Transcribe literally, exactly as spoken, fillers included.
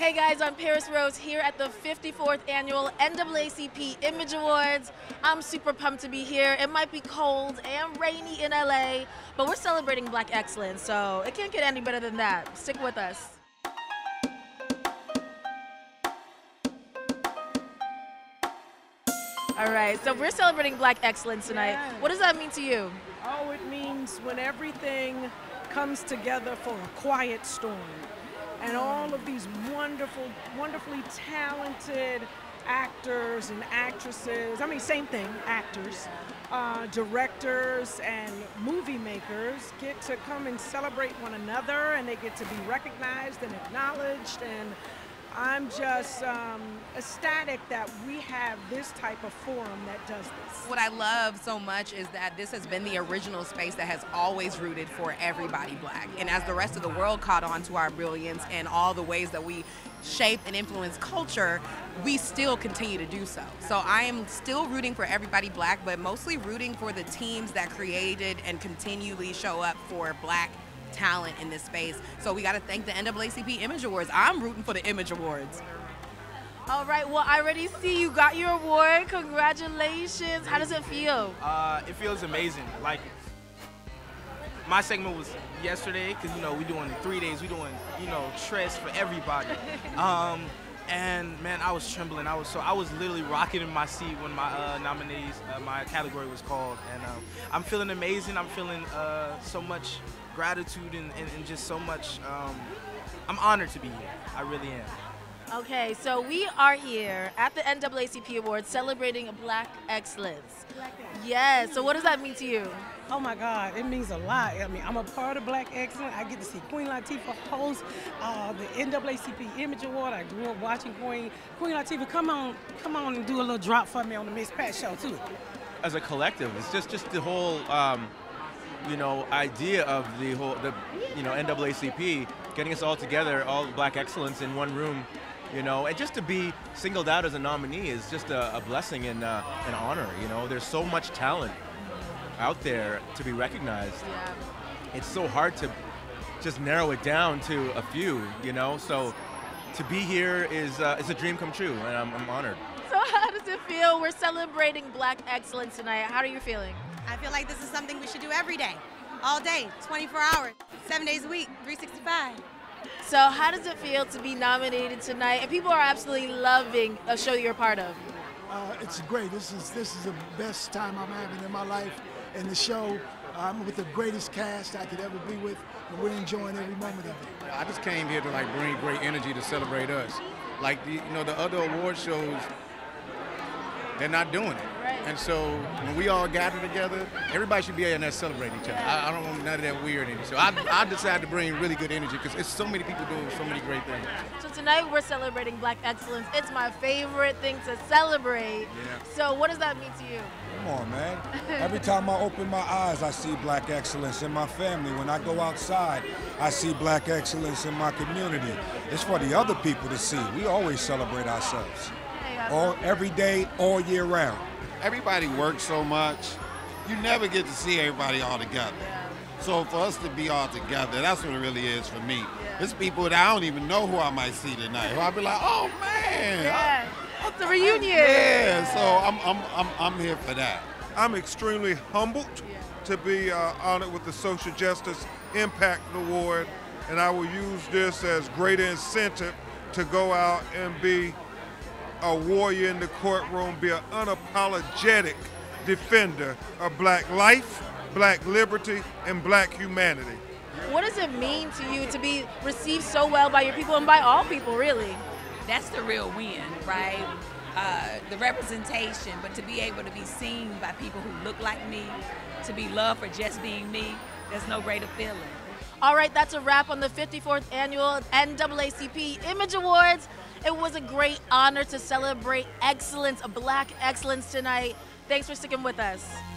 Hey guys, I'm Parris Rose here at the fifty-fourth annual N double A C P Image Awards. I'm super pumped to be here. It might be cold and rainy in L A, but we're celebrating Black excellence, so it can't get any better than that. Stick with us. All right, so we're celebrating Black excellence tonight. Yeah. What does that mean to you? Oh, it means when everything comes together for a quiet storm. And all of these wonderful, wonderfully talented actors and actresses, I mean, same thing, actors, uh, directors and movie makers get to come and celebrate one another, and they get to be recognized and acknowledged. And I'm just um, ecstatic that we have this type of forum that does this. What I love so much is that this has been the original space that has always rooted for everybody Black. And as the rest of the world caught on to our brilliance and all the ways that we shape and influence culture, we still continue to do so. So I am still rooting for everybody Black, but mostly rooting for the teams that created and continually show up for Black talent in this space. So we got to thank the N double A C P Image Awards. I'm rooting for the Image Awards. All right, well, I already see you got your award. Congratulations. How does it feel? Uh, it feels amazing. I like it. My segment was yesterday because, you know, we're doing three days. We're doing, you know, tress for everybody. Um, and, man, I was trembling. I was so I was literally rocking in my seat when my uh, nominees, uh, my category was called. And um, I'm feeling amazing. I'm feeling uh, so much gratitude and, and, and just so much, um, I'm honored to be here. I really am. Okay, so we are here at the N double A C P Awards celebrating Black excellence. Black excellence. Yes, so what does that mean to you? Oh my God, it means a lot. I mean, I'm a part of Black excellence. I get to see Queen Latifah host uh, the N double A C P Image Award. I grew up watching Queen. Queen Latifah, come on, come on and do a little drop for me on the Miss Pat Show too. As a collective, it's just, just the whole, um, you know, idea of the whole, the, you know, N double A C P, getting us all together, all Black excellence in one room, you know, and just to be singled out as a nominee is just a, a blessing and uh, an honor, you know. There's so much talent out there to be recognized. Yeah. It's so hard to just narrow it down to a few, you know, so to be here is uh, it's a dream come true, and I'm, I'm honored. So how does it feel? We're celebrating Black excellence tonight. How are you feeling? I feel like this is something we should do every day, all day, twenty-four hours, seven days a week, three sixty-five. So how does it feel to be nominated tonight? And people are absolutely loving a show you're a part of. Uh, it's great. This is, this is the best time I'm having in my life. And the show, I'm with the greatest cast I could ever be with, and we're enjoying every moment of it. I just came here to like bring great energy to celebrate us. Like, the, you know, the other award shows, they're not doing it. And so when we all gather together, everybody should be in there celebrating each other. I, I don't want none of that weird energy. So I, I decided to bring really good energy because it's so many people doing so many great things. So tonight we're celebrating Black excellence. It's my favorite thing to celebrate. Yeah. So what does that mean to you? Come on, man. Every time I open my eyes, I see Black excellence in my family. When I go outside, I see Black excellence in my community. It's for the other people to see. We always celebrate ourselves. All, every day, all year round. Everybody works so much, you never get to see everybody all together. Yeah. So for us to be all together, that's what it really is for me. Yeah. There's people that I don't even know who I might see tonight. Who I'll be like, oh man. Yeah, I, it's the reunion. I, yeah, so I'm, I'm, I'm, I'm here for that. I'm extremely humbled yeah. to be uh, honored with the Social Justice Impact Award, and I will use this as great incentive to go out and be a warrior in the courtroom, be an unapologetic defender of Black life, Black liberty, and Black humanity. What does it mean to you to be received so well by your people and by all people, really? That's the real win, right? Uh, the representation, but to be able to be seen by people who look like me, to be loved for just being me, there's no greater feeling. All right, that's a wrap on the fifty-fourth annual N double A C P Image Awards. It was a great honor to celebrate excellence, Black excellence tonight. Thanks for sticking with us.